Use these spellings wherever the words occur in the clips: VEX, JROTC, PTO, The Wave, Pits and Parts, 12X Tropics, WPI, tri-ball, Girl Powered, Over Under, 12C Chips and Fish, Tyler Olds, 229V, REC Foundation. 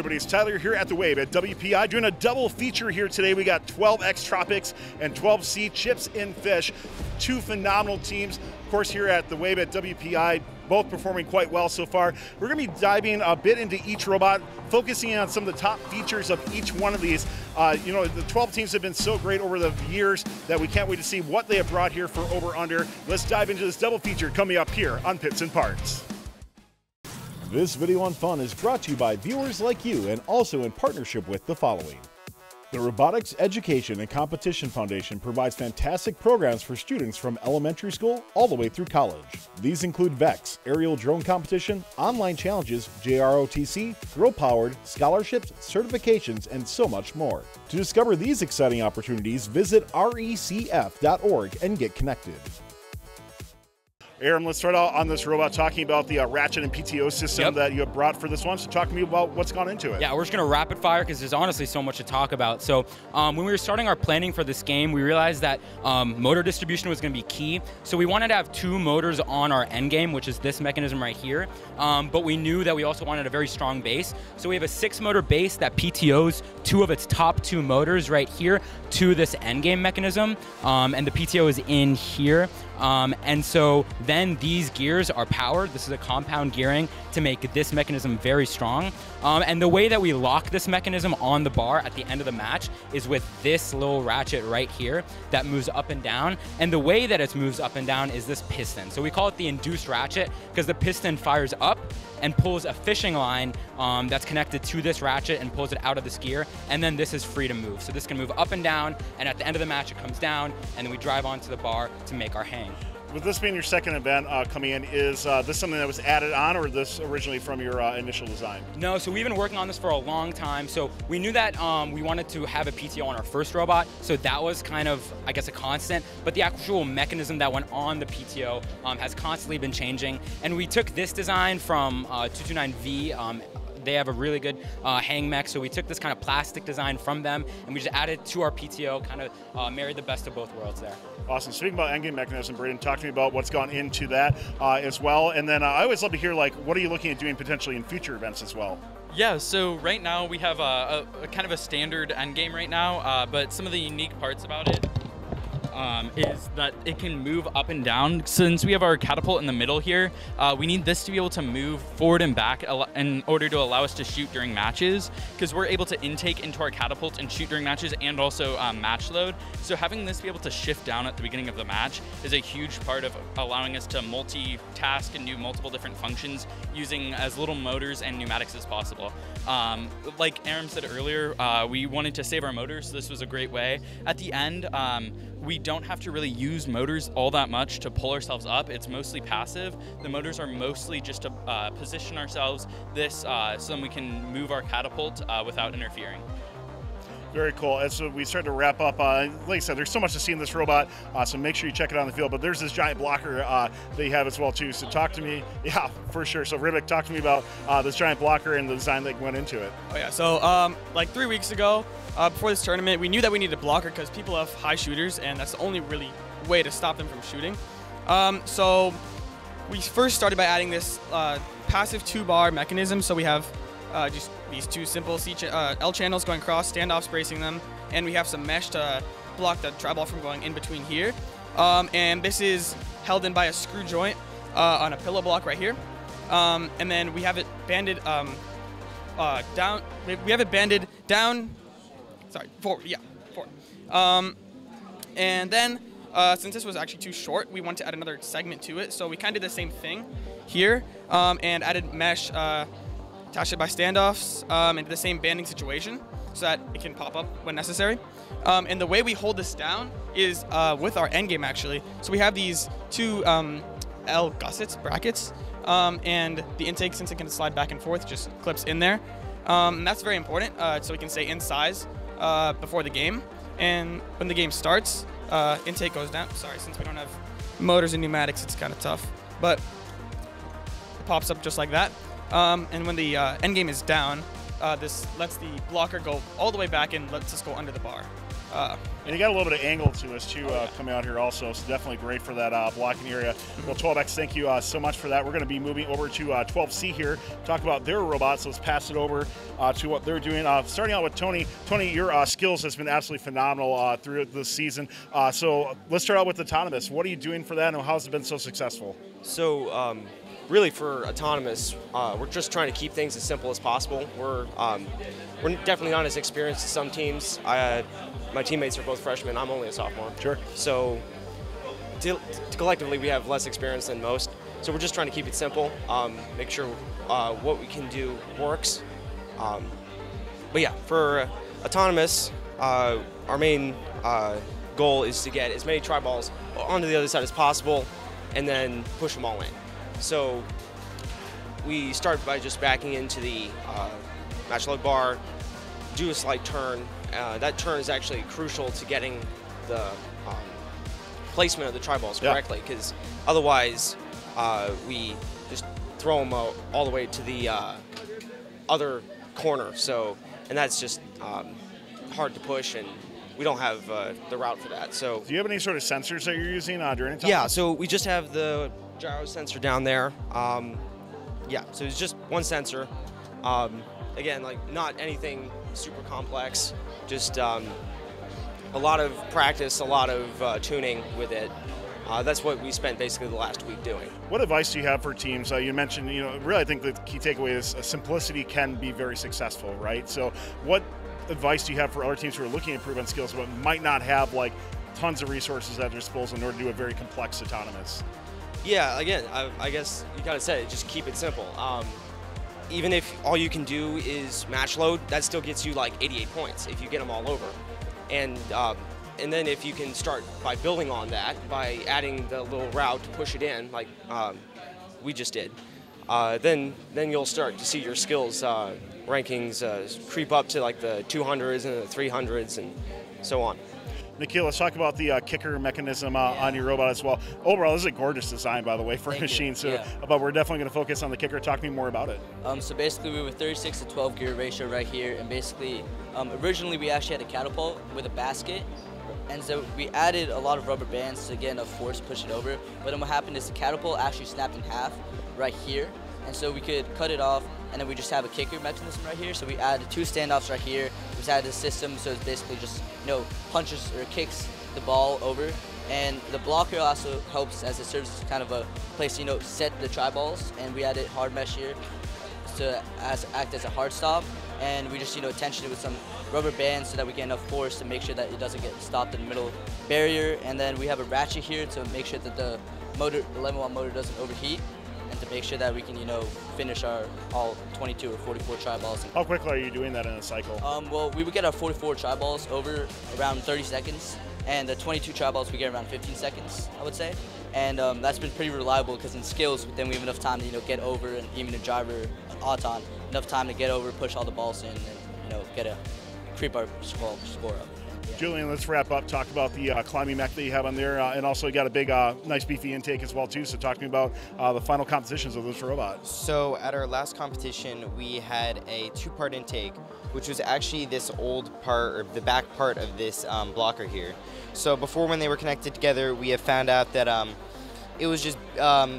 everybody, it's Tyler here at The Wave at WPI doing a double feature here today. We got 12X Tropics and 12C Chips and Fish, two phenomenal teams. Of course, here at The Wave at WPI, both performing quite well so far. We're gonna be diving a bit into each robot, focusing on some of the top features of each one of these. You know, the 12 teams have been so great over the years that we can't wait to see what they have brought here for Over Under. Let's dive into this double feature coming up here on Pits and Parts. This video on fun is brought to you by viewers like you and also in partnership with the following. The Robotics Education and Competition Foundation provides fantastic programs for students from elementary school all the way through college. These include VEX, aerial drone competition, online challenges, JROTC, Girl Powered, scholarships, certifications, and so much more. To discover these exciting opportunities, visit recf.org and get connected. Aaron, let's start out on this robot talking about the ratchet and PTO system that you have brought for this one. So talk to me about what's gone into it. Yeah, we're just going to rapid fire because there's honestly so much to talk about. So when we were starting our planning for this game, we realized that motor distribution was going to be key. So we wanted to have two motors on our end game, which is this mechanism right here. But we knew that we also wanted a very strong base. So we have a 6-motor base that PTOs two of its top two motors right here to this end game mechanism. And the PTO is in here. And so then these gears are powered. This is a compound gearing to make this mechanism very strong. And the way that we lock this mechanism on the bar at the end of the match is with this little ratchet right here that moves up and down. And the way that it moves up and down is this piston. So we call it the induced ratchet because the piston fires up and pulls a fishing line that's connected to this ratchet and pulls it out of this gear. And then this is free to move. So this can move up and down. And at the end of the match, it comes down. And then we drive onto the bar to make our hang. With this being your second event coming in, is this something that was added on, or this originally from your initial design? No, so we've been working on this for a long time. So we knew that we wanted to have a PTO on our first robot, so that was kind of, I guess, a constant. But the actual mechanism that went on the PTO has constantly been changing. And we took this design from 229V. They have a really good hang mech, so we took this kind of plastic design from them and we just added to our PTO, kind of married the best of both worlds there. Awesome. Speaking about endgame mechanism, Braden, talk to me about what's gone into that as well. And then I always love to hear, like, what are you looking at doing potentially in future events as well? Yeah, so right now we have a kind of a standard endgame right now, but some of the unique parts about it is that it can move up and down. Since we have our catapult in the middle here, we need this to be able to move forward and back in order to allow us to shoot during matches, because we're able to intake into our catapult and shoot during matches and also match load. So having this be able to shift down at the beginning of the match is a huge part of allowing us to multitask and do multiple different functions using as little motors and pneumatics as possible. Like Aram said earlier, we wanted to save our motors, so this was a great way. At the end, we don't have to really use motors all that much to pull ourselves up. It's mostly passive. The motors are mostly just to position ourselves so then we can move our catapult without interfering. Very cool. And so we start to wrap up. Like I said, there's so much to see in this robot, so make sure you check it out on the field. But there's this giant blocker that you have as well, too. So talk to me. Yeah, for sure. So Rivik, talk to me about this giant blocker and the design that went into it. Oh, yeah. So like 3 weeks ago, before this tournament, we knew that we needed a blocker because people have high shooters, and that's the only really way to stop them from shooting. So we first started by adding this passive 2-bar mechanism. So we have just these two simple L channels going across, standoffs bracing them, and we have some mesh to block the tri-ball from going in between here. And this is held in by a screw joint on a pillow block right here. And then we have it banded down. We have it banded down. Sorry, forward. Yeah, forward. And then since this was actually too short, we wanted to add another segment to it. So we kind of did the same thing here and added mesh. Attached it by standoffs into the same banding situation so that it can pop up when necessary. And the way we hold this down is with our endgame, actually. So we have these two L gussets, brackets, and the intake, since it can slide back and forth, just clips in there. And that's very important so we can stay in size before the game. And when the game starts, intake goes down. Sorry, since we don't have motors and pneumatics, it's kind of tough. But it pops up just like that. And when the end game is down, this lets the blocker go all the way back and lets us go under the bar. And you got a little bit of angle to us, too, coming out here also, so definitely great for that blocking area. Well, 12X, thank you so much for that. We're going to be moving over to 12C here, talk about their robots. Let's pass it over to what they're doing. Starting out with Tony. Tony, your skills has been absolutely phenomenal throughout this season. So let's start out with Autonomous. What are you doing for that, and how has it been so successful? So really for Autonomous, we're just trying to keep things as simple as possible. We're definitely not as experienced as some teams. My teammates are both freshmen. I'm only a sophomore. Sure. So collectively, we have less experience than most. So we're just trying to keep it simple, make sure what we can do works. But yeah, for Autonomous, our main goal is to get as many tri-balls onto the other side as possible and then push them all in. So we start by just backing into the match load bar, do a slight turn. That turn is actually crucial to getting the placement of the tri-balls correctly, because otherwise we just throw them out all the way to the other corner. So, and that's just hard to push, and we don't have the route for that. So, do you have any sort of sensors that you're using during time? Yeah, so we just have the gyro sensor down there. Yeah, so it's just one sensor. Again, like not anything super complex, just a lot of practice, a lot of tuning with it. That's what we spent basically the last week doing. What advice do you have for teams? You mentioned, you know, really I think the key takeaway is simplicity can be very successful, right? So what advice do you have for other teams who are looking to improve on skills but might not have like tons of resources at their disposal in order to do a very complex Autonomous? Yeah, again, I guess you kind of said it, just keep it simple. Even if all you can do is match load, that still gets you like 88 points if you get them all over. And then if you can start by building on that, by adding the little route to push it in, like we just did, then you'll start to see your skills rankings creep up to like the 200s and the 300s and so on. Nikhil, let's talk about the kicker mechanism on your robot as well. Overall, this is a gorgeous design, by the way, for a machine. So, but we're definitely going to focus on the kicker. Talk to me more about it. So basically, we were 36 to 12 gear ratio right here, and basically, originally we actually had a catapult with a basket, and so we added a lot of rubber bands to again, of force push it over. But then what happened is the catapult actually snapped in half right here, and so we could cut it off. And then we just have a kicker mechanism right here. So we added two standoffs right here. We just added a system, so it's basically just, you know, punches or kicks the ball over. And the blocker also helps as it serves as kind of a place to, you know, set the tri-balls. And we added hard mesh here to act as a hard stop. And we just, you know, tension it with some rubber bands so that we get enough force to make sure that it doesn't get stopped in the middle barrier. And then we have a ratchet here to make sure that the motor, the 11-watt motor doesn't overheat, and to make sure that we can, you know, finish our all 22 or 44 tri-balls. How quickly are you doing that in a cycle? Well, we would get our 44 tri-balls over around 30 seconds, and the 22 tri-balls we get around 15 seconds, I would say. And that's been pretty reliable, because in skills, then we have enough time to, you know, get over, and even a driver, an Auton, enough time to get over, push all the balls in, and, you know, get a creep our score up. Julian, let's wrap up. Talk about the climbing mech that you have on there, and also you got a big, nice beefy intake as well too. So talk to me about the final competitions of this robot. So at our last competition, we had a two-part intake, which was actually this old part, or the back part of this blocker here. So before, when they were connected together, we have found out that it was just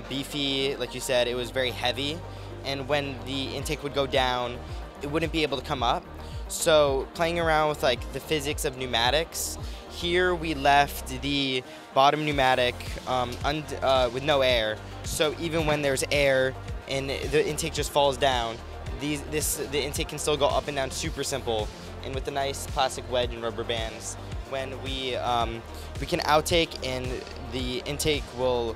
beefy, like you said, it was very heavy, and when the intake would go down, it wouldn't be able to come up. So playing around with like the physics of pneumatics, here we left the bottom pneumatic with no air. So even when there's air and the intake just falls down, the intake can still go up and down super simple. And with the nice plastic wedge and rubber bands, when we can outtake, and the intake will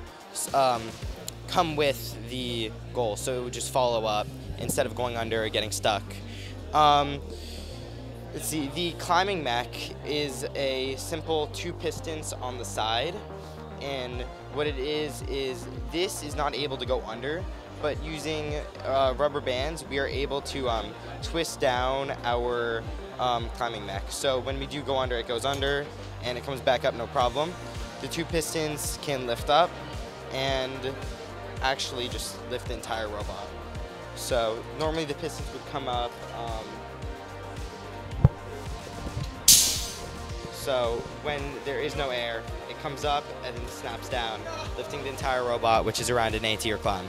come with the goal. So it would just follow up instead of going under or getting stuck. Let's see, the climbing mech is a simple two pistons on the side, and what it is this is not able to go under, but using rubber bands, we are able to twist down our climbing mech. So when we do go under, it goes under, and it comes back up no problem. The two pistons can lift up and actually just lift the entire robot. So normally the pistons would come up. So when there is no air, it comes up and then snaps down, lifting the entire robot, which is around an 8-tier climb.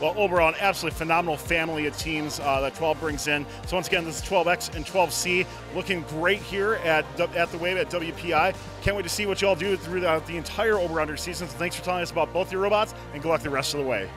Well, overall, an absolutely phenomenal family of teams that 12 brings in. So once again, this is 12X and 12C, looking great here at The Wave at WPI. Can't wait to see what you all do throughout the entire over-under season. So thanks for telling us about both your robots, and good luck the rest of the way.